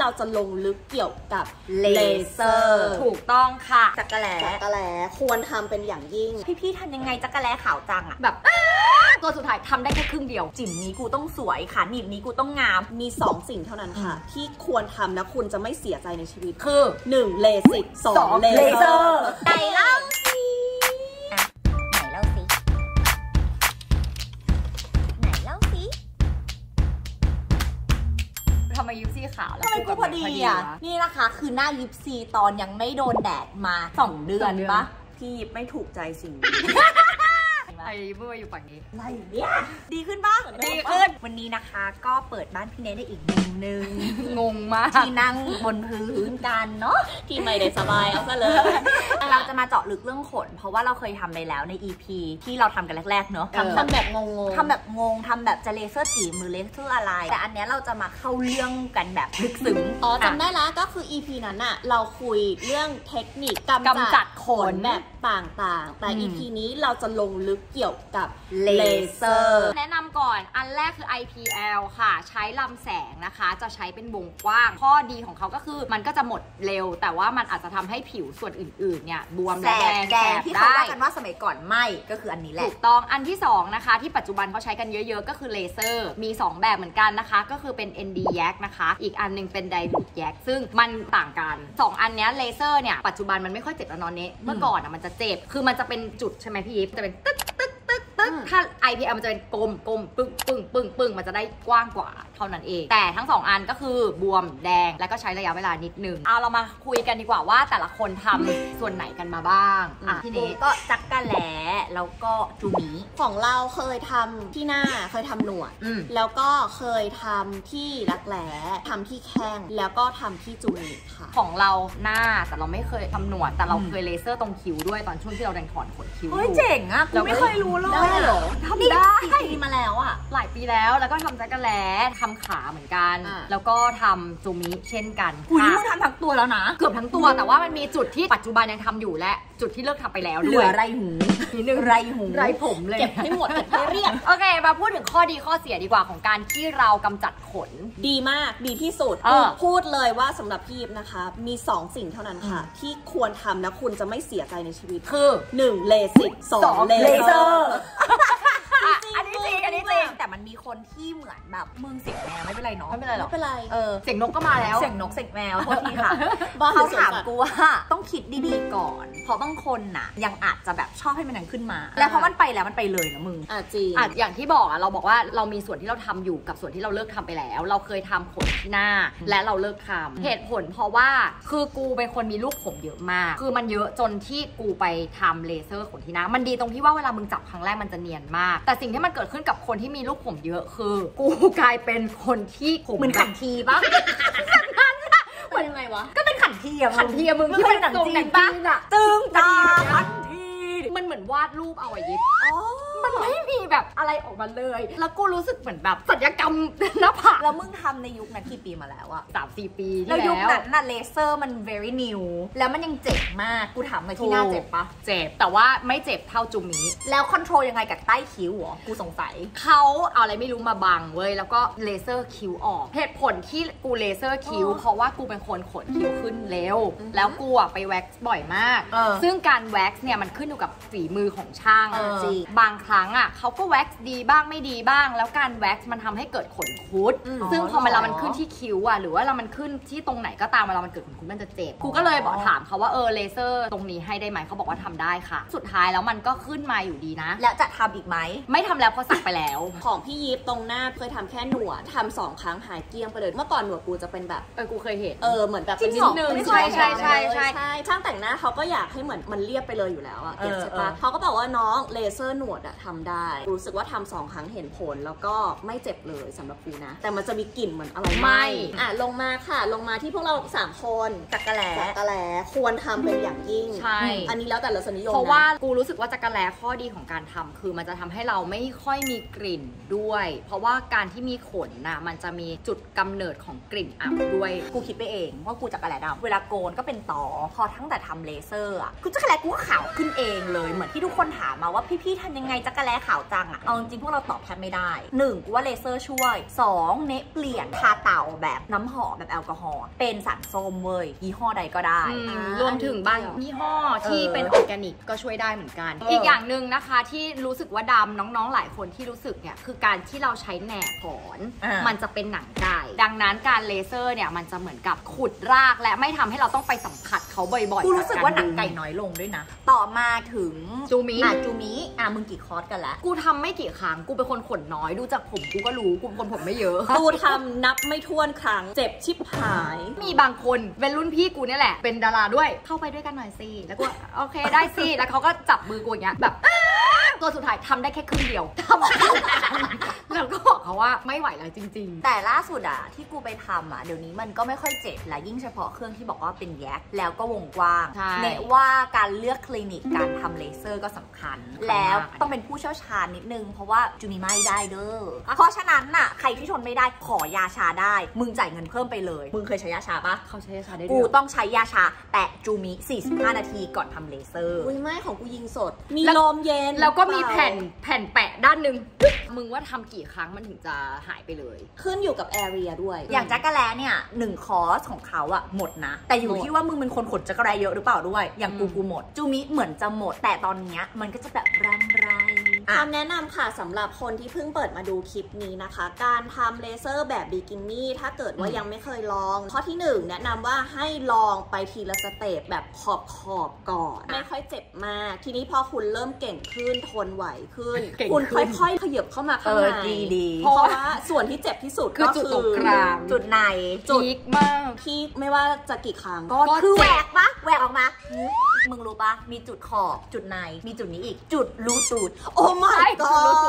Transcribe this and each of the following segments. เราจะลงลึกเกี่ยวกับเลเซอร์ถูกต้องค่ะจักระแลควรทำเป็นอย่างยิ่งพี่ๆทำยังไงจักระแลขาวจังอะแบบตัวสุดท้ายทำได้แค่ครึ่งเดียวจิ๋มนี้กูต้องสวยค่ะหนีบนี้กูต้องงามมี2 สิ่งเท่านั้นค่ะที่ควรทำแล้วคุณจะไม่เสียใจในชีวิตคือ 1. เลสิก 2. เลเซอร์ไหนเล่าสิทำไมยิปซีขาวแล้วทำไมกูพอดีอ่ะนี่นะคะคือหน้ายิปซีตอนยังไม่โดนแดดมา2 เดือนปะพี่ยิปไม่ถูกใจสิ่งไอ้เบื่ออยู่ฝั่งนี้อะไรเนี่ยดีขึ้นบ้างดีขึ้นวันนี้นะคะก็เปิดบ้านพี่เนทได้อีกมุมหนึ่งงงมากที่นั่งบนพื้นกันเนาะที่ไม่ได้สบายเอาซะเลยเราจะมาเจาะลึกเรื่องขนเพราะว่าเราเคยทำไปแล้วใน EP ที่เราทำกันแรกๆเนาะทำแบบงงๆทำแบบงงทำแบบจะเลเซอร์จีมือเลเซอร์อะไรแต่อันเนี้ยเราจะมาเข้าเรื่องกันแบบลึกซึ้งอ๋อจำได้ละก็คือ EP นั้นอะเราคุยเรื่องเทคนิคกำจัดขนแบบต่างๆแต่ EP นี้เราจะลงลึกเกี่ยวกับเลเซอร์แนะนำก่อนอันแรกคือ IPL ค่ะใช้ลำแสงนะคะจะใช้เป็นวงกว้างข้อดีของเขาก็คือมันก็จะหมดเร็วแต่ว่ามันอาจจะทำให้ผิวส่วนอื่นๆเนี่ยบวมและแดงที่เขาว่ากันว่าสมัยก่อนไม่ก็คืออันนี้แหละถูกต้องอันที่2นะคะที่ปัจจุบันเขาใช้กันเยอะๆก็คือเลเซอร์มี2แบบเหมือนกันนะคะก็คือเป็น ND Yak นะคะอีกอันนึงเป็น Dilute Yak ซึ่งมันต่างกัน2อันนี้เลเซอร์เนี่ยปัจจุบันมันไม่ค่อยเจ็บแล้วนอนเนะเมื่อก่อนอ่ะมันจะเจ็บคือมันจะเป็นจุดใช่ไหมพี่ยิปจะเป็นตึ๊กถ้า IPL มันจะเป็นกลมปึ้งมันจะได้กว้างกว่าเท่านั้นเองแต่ทั้ง2 อันก็คือบวมแดงและก็ใช้ระยะเวลานิดนึงเอาเรามาคุยกันดีกว่าว่าแต่ละคนทำส่วนไหนกันมาบ้างทีนี้ก็จักกะแหลแล้วก็จูมีของเราเคยทำที่หน้าเคยทำหนวดแล้วก็เคยทำที่รักแหลทำที่แข้งแล้วก็ทำที่จูมีค่ะของเราหน้าแต่เราไม่เคยทำหนวดแต่เราเคยเลเซอร์ตรงคิ้วด้วยตอนช่วงที่เราแดงถอนขนคิ้วเฮ้ยเจ๋งอะกูไม่เคยรู้เลยทำได้ปีมาแล้วอะหลายปีแล้วก็ทำจักระแลทำขาเหมือนกันแล้วก็ทำจูมิเช่นกันคุณเลิกทำทั้งตัวแล้วนะเกือบทั้งตัวแต่ว่ามันมีจุดที่ปัจจุบันยังทำอยู่และจุดที่เลิกทำไปแล้วเหลือไรหูนิดนึงไรหูไรผมเลยเก็บให้หมดให้เรียบโอเคมาพูดถึงข้อดีข้อเสียดีกว่าของการที่เรากำจัดขนดีมากดีที่สุดพูดเลยว่าสำหรับพี่ยิปนะคะมี2 สิ่งเท่านั้นค่ะที่ควรทำแล้วคุณจะไม่เสียใจในชีวิตคือ 1. เลสิก 2. เลเซอร์อันนี้จริงแต่มันมีคนที่เหมือนแบบมึงเสียงแมวไม่เป็นไรเนาะไม่เป็นไรหรอกไม่เป็นไรเสียงนกก็มาแล้วเสียงนกเสียงแมวพอดีค่ะเขาถามกูว่าต้องคิดดีๆก่อนเพราะบางคนน่ะยังอาจจะแบบชอบให้มันนั้นขึ้นมาแล้วเพราะมันไปแล้วมันไปเลยนะมึงจริงอย่างที่บอกอะเราบอกว่าเรามีส่วนที่เราทำอยู่กับส่วนที่เราเลิกทำไปแล้วเราเคยทำขนที่หน้าและเราเลิกทำเหตุผลเพราะว่าคือกูเป็นคนมีลูกผมเยอะมากคือมันเยอะจนที่กูไปทำเลเซอร์ขนที่หน้ามันดีตรงที่ว่าเวลามึงจับครั้งแรกมันจะเนียนมากแต่สิ่งที่มันเกิดขึ้นกับคนที่มีลูกผมเยอะคือกูกลายเป็นคนที่ผมเหมือนขันทีปะมันยังไงวะก็เป็นขันทีอะมึงที่เป็นหนังจีนปะตึงตาขันทีมันเหมือนวาดรูปเอาไว้ยิบมันไม่มีแบบอะไรออกมาเลยแล้วกูรู้สึกเหมือนแบบศัลยกรรมหน้าผากแล้วมึงทำในยุคนั้นกี่ปีมาแล้วอะ 3-4 ปีแล้วยุคนั้นน่ะเลเซอร์มัน very new แล้วมันยังเจ็บมากกูถามเลยที่หน้าเจ็บปะเจ็บแต่ว่าไม่เจ็บเท่าจูมิแล้วคอนโทรลยังไงกับใต้คิ้วหรอกูสงสัยเขาเอาอะไรไม่รู้มาบังเว้ยแล้วก็เลเซอร์คิ้วออกเหตุผลที่กูเลเซอร์คิ้วเพราะว่ากูเป็นคนขนคิ้วขึ้นเร็วแล้วกูอะไปแว็กซ์บ่อยมากซึ่งการแว็กซ์เนี่ยมันขึ้นอยู่กับฝีมือของช่างบางครั้งอ่ะเขาก็แว็กซ์ดีบ้างไม่ดีบ้างแล้วการแว็กซ์มันทำให้เกิดขนคุดซึ่งพอเวลามันขึ้นที่คิ้วอ่ะหรือว่าเรามันขึ้นที่ตรงไหนก็ตามเวลามันเกิดขนคุดมันจะเจ็บกูก็เลยบอกถามเขาว่าเลเซอร์ตรงนี้ให้ได้ไหมเขาบอกว่าทำได้ค่ะสุดท้ายแล้วมันก็ขึ้นมาอยู่ดีนะแล้วจะทำอีกไหมไม่ทำแล้วเพราะสักไปแล้วของพี่ยิปตรงหน้าเคยทำแค่หนวดทำ2 ครั้งหายเกลี้ยงไปเลยเมื่อก่อนหนวดกูจะเป็นแบบกูเคยเห็นเหมือนแบบนิดนึงใช่ใช่ใช่ใช่ช่างแต่งหน้าเขาก็อยากให้เหมือนมันเรียบไปเลยอยู่แล้วอ่ะเขาก็บอกว่าน้องเลเซอร์หนวดอะทำได้รู้สึกว่าทำ2 ครั้งเห็นผลแล้วก็ไม่เจ็บเลยสำหรับกูนะแต่มันจะมีกลิ่นเหมือนอะไรไม่ลงมาค่ะลงมาที่พวกเรา3 คนจักระแลควรทำเป็นอย่างยิ่งใช่อันนี้แล้วแต่รสนิยมเพราะว่ากูรู้สึกว่าจักระแลข้อดีของการทำคือมันจะทำให้เราไม่ค่อยมีกลิ่นด้วยเพราะว่าการที่มีขนนะมันจะมีจุดกำเนิดของกลิ่นอับด้วยกูคิดไปเองว่ากูจักระแลดำเวลาโกนก็เป็นต่อพอทั้งแต่ทำเลเซอร์อะกูจักระแลกูขาวขึ้นเองเลยเหมือนที่ทุกคนถามมาว่าพี่ๆทำยังไง จักรแลขาวจังอะเอาจริงพวกเราตอบแทนไม่ได้ 1. กูว่าเลเซอร์ช่วย 2. เนปเปลี่ยนทาเต่าแบบน้ำหอมแบบแอลกอฮอล์เป็นสารส้มเว้ยยี่ห้อใดก็ได้รวมถึงบางยี่ห้อที่เป็นออร์แกนิกก็ช่วยได้เหมือนกัน อีกอย่างหนึ่งนะคะที่รู้สึกว่าดำน้องๆหลายคนที่รู้สึกเนี่ยคือการที่เราใช้แหนบถอนมันจะเป็นหนังไก่ดังนั้นการเลเซอร์เนี่ยมันจะเหมือนกับขุดรากและไม่ทำให้เราต้องไปสัมผัสเขาบ่อยๆกูรู้สึกว่าหนังไก่น้อยลงด้วยนะต่อมาถึงจูมิมึงกี่คอร์สกันละกูทำไม่กี่ครั้งกูเป็นคนขนน้อยดูจากผมกูก็รู้กูเป็นคนผมไม่เยอะกูทำนับไม่ถ้วนครั้งเจ็บชิบหายมีบางคนเป็นรุ่นพี่กูเนี่ยแหละเป็นดาราด้วยเข้าไปด้วยกันหน่อยสิแล้วกูโอเคได้สิแล้วเขาก็จับมือกูอย่างเงี้ยแบบตัวสุดท้ายทำได้แค่ครึ่งเดียวทำแล้วก็บอกเขาว่าไม่ไหวแล้วจริงๆแต่ล่าสุดอะที่กูไปทำอะเดี๋ยวนี้มันก็ไม่ค่อยเจ็บและยิ่งเฉพาะเครื่องที่บอกว่าเป็นแยกแล้วก็วงกว้างเนะว่าการเลือกคลินิกการทำเลเซอร์ก็สำคัญแล้วต้องเป็นผู้เชี่ยวชาญนิดนึงเพราะว่าจูมิไม่ได้เด้อเพราะฉะนั้นอะใครที่ทนไม่ได้ขอยาชาได้มึงจ่ายเงินเพิ่มไปเลยมึงเคยใช้ยาชาปะเขาใช้ยาชาได้กูต้องใช้ยาชาแปะจูมิ45 นาทีก่อนทำเลเซอร์อุ้ยไม่ของกูยิงสดมีลมเย็นแล้วก็มีแผ่นแปะด้านหนึ่งมึงว่าทำกี่ครั้งมันถึงจะหายไปเลยขึ้นอยู่กับแอเรียด้วยอย่างจักรแลเนี่ย1คอร์สของเขาอะหมดนะแต่อยู่ที่ว่ามึงเป็นคนขนจักรแลเยอะหรือเปล่าด้วยอย่างกูหมดจูมิเหมือนจะหมดแต่ตอนเนี้ยมันก็จะแบบร่ำไรคำแนะนำค่ะสำหรับคนที่เพิ่งเปิดมาดูคลิปนี้นะคะการทำเลเซอร์แบบบิกินี่ถ้าเกิดว่ายังไม่เคยลองข้อที่1แนะนำว่าให้ลองไปทีละสเตปแบบขอบก่อนไม่ค่อยเจ็บมากทีนี้พอคุณเริ่มเก่งขึ้นทนไหวขึ้นคุณค่อยๆขยับเข้ามาข้างในดีๆเพราะว่าส่วนที่เจ็บที่สุดก็คือจุดกลางจุดในจุดมากที่ไม่ว่าจะกี่ครั้งก็คือแหวกปะแหวกออกมามึงรู้ปะมีจุดขอบจุดในมีจุดนี้อีกจุดรู้จุดโอ้ my god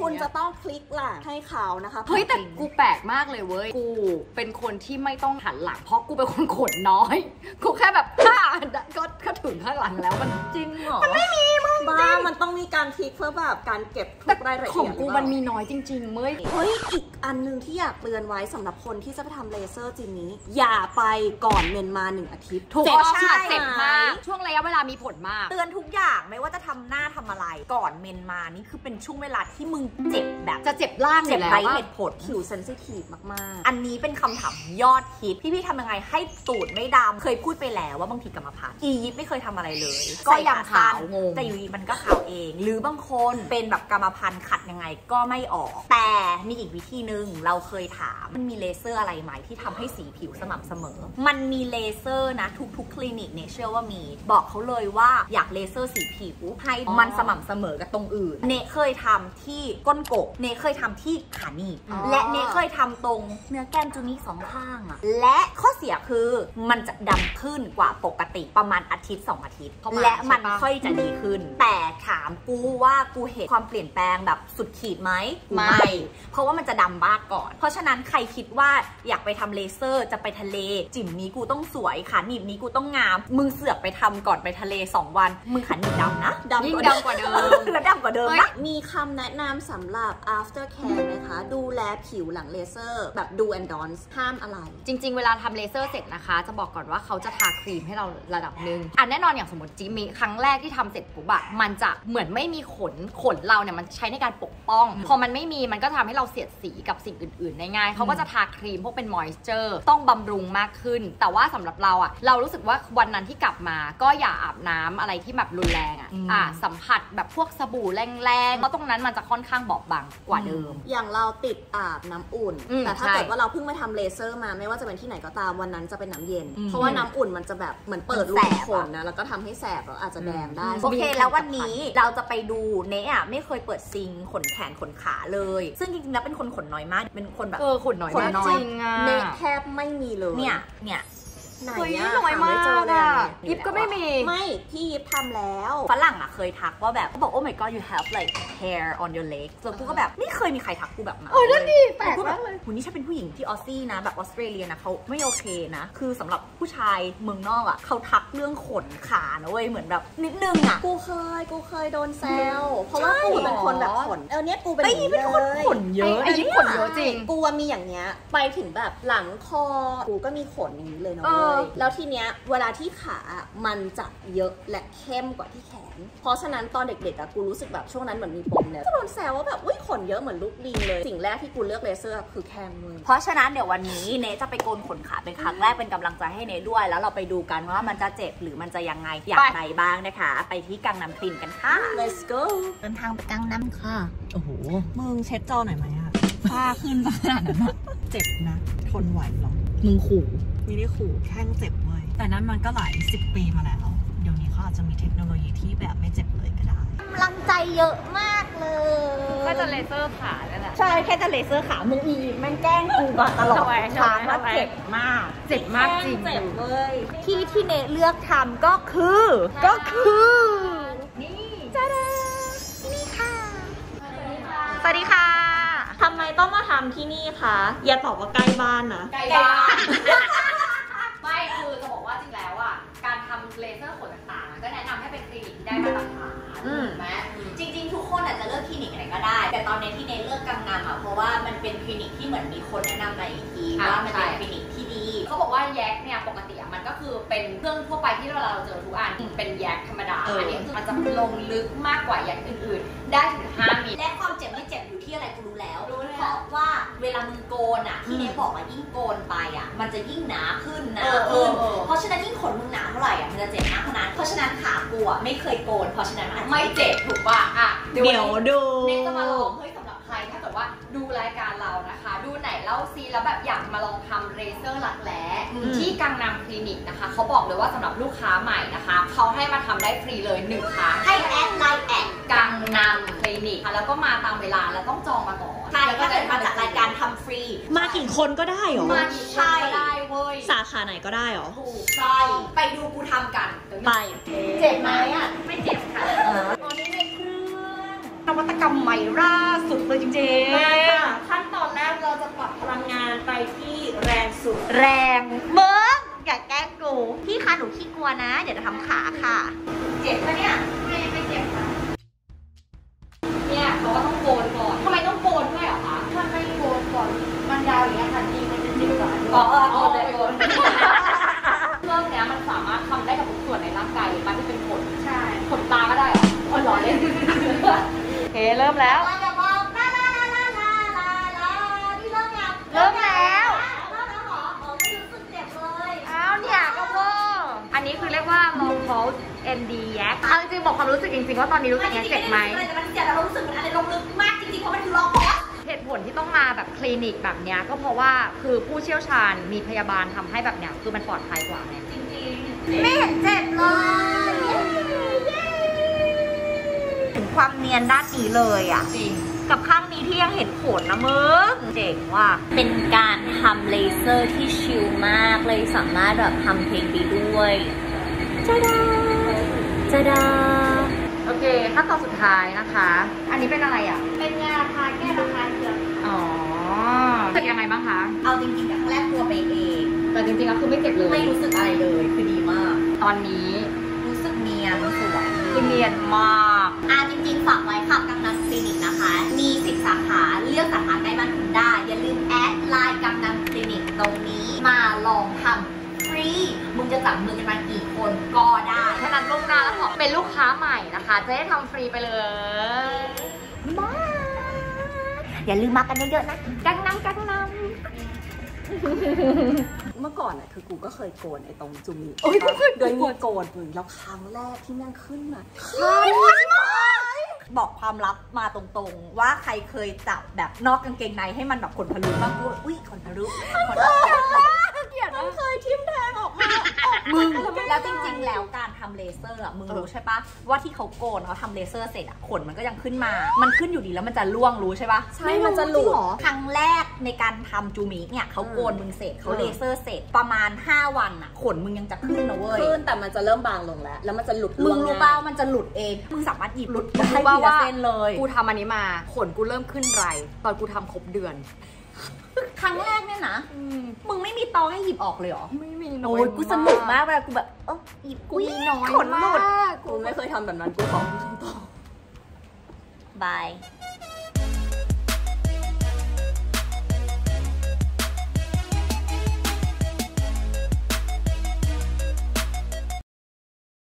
คุณจะต้องคลิกหลังให้เขานะคะเฮ้ยแต่กูแปลกมากเลยเว้ยกูเป็นคนที่ไม่ต้องหันหลังเพราะกูเป็นคนขนน้อยกูแค่แบบข้าก็ถึงข้างหลังแล้วมันจริงเหรอมันไม่มีมึงบ้ามันต้องมีการคลิกเพื่อแบบการเก็บทุกรายละเอียดของกูมันมีน้อยจริงๆเว้ยเฮ้ยอีกอันนึงที่อยากเตือนไว้สำหรับคนที่จะไปทำเลเซอร์จีนนี้อย่าไปก่อนเมียนมา1 อาทิตย์ถูกต้องค่ะเจ็บมากช่วงระยะเวลามีผลมากเตือนทุกอย่างไม่ว่าจะทำหน้าทำอะไรก่อนเมียนมานี่คือเป็นช่วงเวลาที่มึงเจ็บแบบจะเจ็บล่างเจ็บไรเหตุผลผิวเซนซิทีฟมากๆอันนี้เป็นคำถามยอดฮิตพี่ทำยังไงให้ตูดไม่ดำเคยพูดไปแล้วว่าบางทีกรรมพันธุ์อียิปต์ไม่เคยทำอะไรเลยก็ยังขาวงงแต่อยู่ดีมันก็ขาวเองหรือบางคนเป็นแบบกรรมพันธุ์ขัดยังไงก็ไม่ออกแต่มีอีกวิธีหนึ่งเราเคยถามมันมีเลเซอร์อะไรไหมที่ทำให้สีผิวสม่ำเสมอมันมีเลเซอร์นะทุกคลินิกเนี่ยเชื่อว่ามีบอกเขาเลยว่าอยากเลเซอร์สีผิวให้มันสม่ำเสมอกับตรงอื่นเนเคยทำที่ก้นกบเนเคยทำที่ขาหนีบและเนเคยทำตรงเนื้อแก้มจูมิ2 ข้างอะและข้อเสียคือมันจะดำขึ้นกว่าปกติประมาณ1-2 อาทิตย์และมันค่อยจะดีขึ้นแต่ถามกูว่ากูเห็นความเปลี่ยนแปลงแบบสุดขีดไหมไม่เพราะว่ามันจะดำบ้าก่อนเพราะฉะนั้นใครคิดว่าอยากไปทำเลเซอร์จะไปทะเลจิ๋มนี้กูต้องสวยขาหนีบนี้กูต้องงามมึงเสือกไปทำก่อนไปทะเล2 วันมึงขาหนีบดำนะดำยิ่งดำกว่าเดิมแล้วดำกว่าเดิมมีคำแนะนำสำหรับ after care นะคะดูแลผิวหลังเลเซอร์แบบดูแอนดอนส์ห้ามอะไรจริงๆเวลาทำเลเซอร์เสร็จนะคะจะบอกก่อนว่าเขาจะทาครีมให้เราระดับหนึ่งอันแน่นอนอย่างสมมติจิมิครั้งแรกที่ทำเสร็จปุ๊บอะมันจะเหมือนไม่มีขนเราเนี่ยมันใช้ในการปกป้องพอมันไม่มีมันก็ทำให้เราเสียดสีกับสิ่งอื่นๆได้ง่ายเขาก็จะทาครีมพวกเป็นมอยเจอร์ต้องบำรุงมากขึ้นแต่ว่าสำหรับเราอะเรารู้สึกว่าวันนั้นที่กลับมาก็อย่าอาบน้ำอะไรที่แบบรุนแรงอะสัมผัสแบบพวกสบู่แรงๆเพราะตรงนั้นมันจะค่อนข้างบอบบางกว่าเดิมอย่างเราติดอาบน้ำอุ่นแต่ถ้าเกิดว่าเราเพิ่งมาทำเลเซอร์มาไม่ว่าจะเป็นที่ไหนก็ตามวันนั้นจะเป็นน้ำเย็นเพราะว่าน้ำอุ่นมันจะแบบเหมือนเปิดรูขนนะแล้วก็ทำให้แสบแล้วอาจจะแดงได้โอเคแล้ววันนี้เราจะไปดูเนะอะไม่เคยเปิดซิงขนแขนขนขาเลยซึ่งจริงๆแล้วเป็นคนขนน้อยมากเป็นคนแบบขนน้อยจริงอะเนะแทบไม่มีเลยเนี่ยเฮ้ยน้อยมากอ่ะยิปก็ไม่มีไม่พี่ยิปทำแล้วฝรั่งอ่ะเคยทักว่าแบบเขาบอก oh my god you have like hair on your leg ส่วนกูก็แบบไม่เคยมีใครทักกูแบบนั้นโอ้ยนั่นดิแปลกมากเลยคุณนี่ฉันเป็นผู้หญิงที่ออสซี่นะแบบออสเตรเลียนะเขาไม่โอเคนะคือสำหรับผู้ชายเมืองนอกอ่ะเขาทักเรื่องขนขานะเว้ยเหมือนแบบนิดนึงอ่ะกูเคยโดนแซวเพราะว่ากูเป็นคนแบบขนเนี่ยกูเป็นคนขนเยอะไอ้ยิปขนเยอะจริงกูมีอย่างเงี้ยไปถึงแบบหลังคอกูก็มีขนอย่างนี้เลยเนาะ แล้วทีเนี้ยเวลาที่ขามันจับเยอะและเข้มกว่าที่แขนเพราะฉะนั้นตอนเด็กๆอะกูรู้สึกแบบช่วงนั้นเหมือนมีปมเนี่ยก็โดนแซวว่าแบบอุ้ยขนเยอะเหมือนลูกลิงเลยสิ่งแรกที่กูเลือกเลเซอร์คือแคมเลยเพราะฉะนั้นเดี๋ยววันนี้เนจะไปโกนขนขาเป็นครั้งแรกเป็นกำลังใจให้เนด้วยแล้วเราไปดูกันว่ามันจะเจ็บหรือมันจะยังไงอย่างไรบ้างนะคะไปที่กังนัมคลินิกกันค่ะ let's go เดินทางไปกังนัมค่ะโอ้โหมึงเช็ดจอหน่อยไหมอะผ้าขึ้นขนาดนั้นเจ็บนะทนไหวหรอมึงขู่ไม่ได้ขู่แข้งเจ็บเว้ยแต่นั้นมันก็หลาย10ปีมาแล้วเดี๋ยวนี้เขาอาจจะมีเทคโนโลยีที่แบบไม่เจ็บเลยก็ได้กำลังใจเยอะมากเลยแค่จะเลเซอร์ขาแล้วแหละใช่แค่จะเลเซอร์ขามึงอีกมันแกล้งกูมาตลอดถามว่าเจ็บมากเจ็บมากจริงเจ็บเลยที่เนเลือกทำก็คือนี่จ้าเด้อนี่ค่ะสวัสดีค่ะทำไมต้องมาทำที่นี่คะอย่าตอบว่าใกล้บ้านนะใกล้บ้านไม่คือจะบอกว่าจริงแล้วอ่ะการทำเลเซอร์ขนต่างๆก็แนะนำให้เป็นคลินิกที่ได้มาตรฐานถูกไหมจริงๆทุกคนอาจจะเลือกคลินิกไหนก็ได้แต่ตอนนี้ที่เน้นเลือกกังนัมอ่ะเพราะว่ามันเป็นคลินิกที่เหมือนมีคนแนะนำมาอีกทีว่ามันเป็นคลินิกที่ดีเขาบอกว่าแยกเนี่ยปกติมันก็คือเป็นเครื่องทั่วไปที่เราเจอทุกอันเป็นแยกธรรมดาอันนี้คือมันจะลงลึกมากกว่าแยกอื่นๆได้ถึง5 มิลและความเจ็บไม่เจ็บอยู่ที่อะไรกูรู้แล้วเพราะว่าเวลามึงโกนอ่ะที่เน้นบอกว่ายิ่งโกนไปอ่ะมันจะยิ่งหนาขึ้นเพราะฉะนั้นยิ่งขนมึงหนาเท่าไหร่อ่ะมันจะเจ็บมากขนาดเพราะฉะนั้นขากูอ่ะไม่เคยโกนเพราะฉะนั้นไม่เจ็บถูกป่ะอ่ะเดี๋ยวดูเน้นจะมาลองเฮ้ยสำหรับใครถ้าเกิดว่าดูรายการเรานะคะดูไหนเล่าซีแล้วแบบอยากมาลองทำเลเซอร์รักแร้ที่กังนัมคลินิกนะคะเขาบอกเลยว่าสำหรับลูกค้าใหม่นะคะเขาให้มาทำได้ฟรีเลย1 ครั้งให้แอดไลน์แอดกังนัมคลินิกแล้วก็มาตามเวลาแล้วต้องจองมาก่อนใช่ก็จะมาจัดรายการทำฟรีมากี่คนก็ได้หรอมากี่คนก็ได้เว้ยสาขาไหนก็ได้หรอถูกใช่ไปดูกูทำกันไปเจ็บไหมอ่ะไม่เจ็บค่ะตอนนี้เป็นเครื่องนวัตกรรมใหม่ล่าสุดเลยจริงๆขั้นตอนแรกเราจะปรับพลังงานไปที่แรงสุดแรงเมื่ออย่าแกล้งกูพี่คะหนูขี้กลัวนะเดี๋ยวจะทำขาค่ะเจ็บปะเนี่ยไม่เจ็บค่ะเนี่ยเขาก็ต้องโกนก่อนทำไมต้องโกนด้วยหรอคะถ้าไม่โกนก่อนมันยาวอย่างนี้ค่ะจริงมันจะยืดหรออ๋อเลยโกนเครื่องเนี้ยมันสามารถทำได้กับทุกส่วนในร่างกายเลยมันจะเป็นขนใช่ขนตาก็ได้หรอขนหล่อเลยโอเคเริ่มแล้วND แยกเอาจริงบอกความรู้สึกจริงๆว่าตอนนี้รู้สึกยังเจ็บไหมแต่มันเจ็บแล้วรู้สึกมันอะไรลงลึกมากจริงๆเพราะมันคือล็อกคอเหตุผลที่ต้องมาแบบคลินิกแบบนี้ก็เพราะว่าคือผู้เชี่ยวชาญมีพยาบาลทำให้แบบเนี้ยคือมันปลอดภัยกว่าเนี่ยจริงๆไม่เห็นเจ็บเลยถึงความเนียนด้านนี้เลยอ่ะจริงกับข้างนี้ที่ยังเห็นขนนะมึงเจ๋งว่าเป็นการทำเลเซอร์ที่ชิลมากเลยสามารถแบบทำเพลงไปด้วยจ้าดาจ้าดาโอเคขั้นตอนสุดท้ายนะคะอันนี้เป็นอะไรอ่ะเป็นยาทาแก้ระคายเคืองอ๋อเป็นยังไงบ้างคะเอาจริงๆแต่ครั้งแรกกลัวไปเองแต่จริงๆก็คือไม่เจ็บเลยไม่รู้สึกอะไรเลยคือดีมากตอนนี้รู้สึกเนียนสวยคือเนียนมากจริงๆฝากไว้ค่ะกังนัมคลินิกนะคะมี10 สาขาเลือกสาขาใกล้บ้านคุณได้อย่าลืมแอดไลน์กังนัมคลินิกตรงนี้มาลองทำมึงจะจับมือกันมากี่คนก็ได้แค่นั้นล่วงหน้าแล้วขอเป็นลูกค้าใหม่นะคะจะได้ทำฟรีไปเลยมาอย่าลืมมากันเยอะๆนะกังนัมกังนัมเมื่อก่อนอ่ะคือกูก็เคยโกนไอ้ตรงจุ่มนี้โอ้ยโดยมีโกนมึงแล้วครั้งแรกที่นั่งขึ้นมาบอกความลับมาตรงๆว่าใครเคยจับแบบนอกกางเกงในให้มันแบบขนทะลุบ้างกูอุ้ยขนทะลุมันเคยทิ่มแทงออกมามึงแล้วจริงๆแล้วการทำเลเซอร์อ่ะมึงรู้ใช่ปะว่าที่เขาโกนเขาทำเลเซอร์เสร็จอ่ะขนมันก็ยังขึ้นมามันขึ้นอยู่ดีแล้วมันจะร่วงรู้ใช่ปะใช่มันจะหลุดครั้งแรกในการทำจูมิกเนี่ยเขาโกนมึงเสร็จเขาเลเซอร์เสร็จประมาณ5วันอ่ะขนมึงยังจะขึ้นนะเว้ยขึ้นแต่มันจะเริ่มบางลงแล้วมันจะหลุดมึงรู้เปล่ามันจะหลุดเองมึงสามารถหยิบหลุดได้ว่าเส้นเลยกูทำอันนี้มาขนกูเริ่มขึ้นไรตอนกูทำครบเดือนครั้งแรกเนี่ยนะมึงไม่มีตอให้หยิบออกเลยหรอไม่มีน้อยกูสนุกมากเวลากูแบบหยิบกูมีน้อยขนหลุดกูไม่เคยทำแบบนั้นกูขอตอบาย